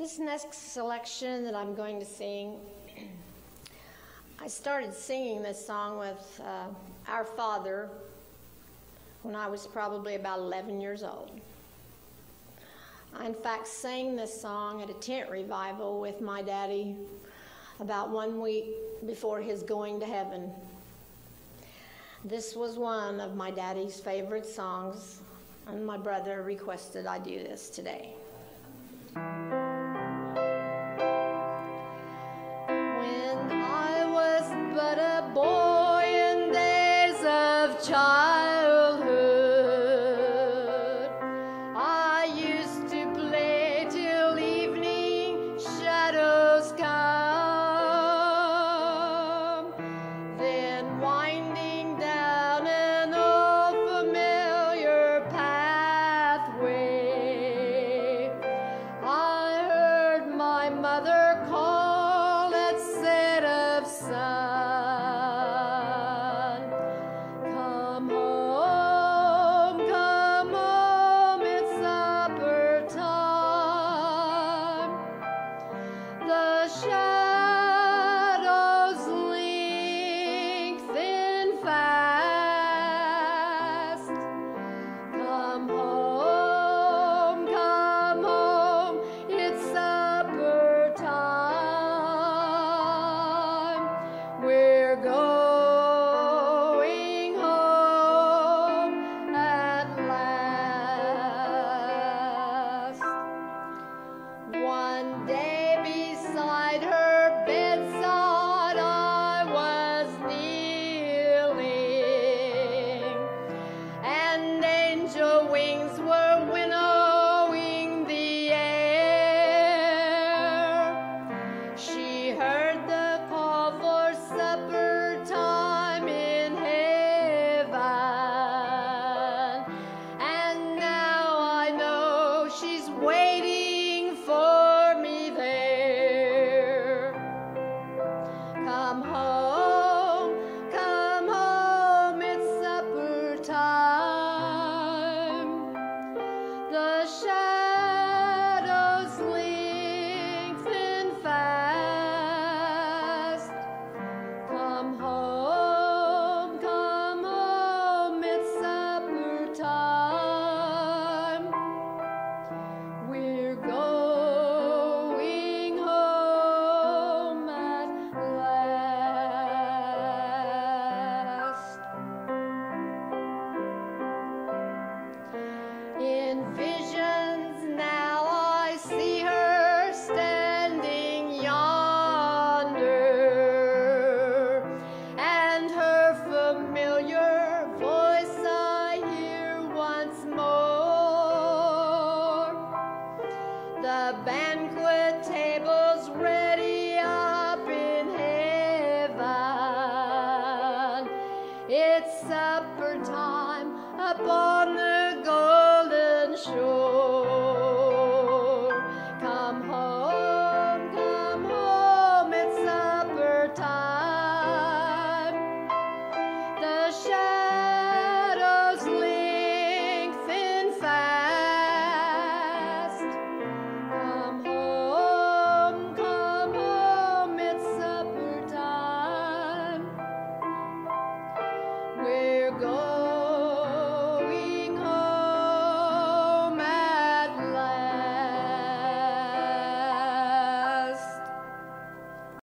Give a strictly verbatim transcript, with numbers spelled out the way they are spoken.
This next selection that I'm going to sing, I started singing this song with uh, our father when I was probably about eleven years old. I, in fact, sang this song at a tent revival with my daddy about one week before his going to heaven. This was one of my daddy's favorite songs, and my brother requested I do this today. But a boy in days of childhood, I used to play till evening shadows come, then winding down an old familiar pathway, I heard my mother call at set of sun. Shadows lengthen fast. Come home, come home, it's supper time. We're going home at last. One day beside her bedside I was kneeling, and angel wings were winnowing the air. She heard the call for supper time in heaven, and now I know she's waiting for come home, come home, it's supper time. The shadows lengthen fast. Come home, come home, it's supper time. We're going the banquet table's ready up in heaven. It's supper time upon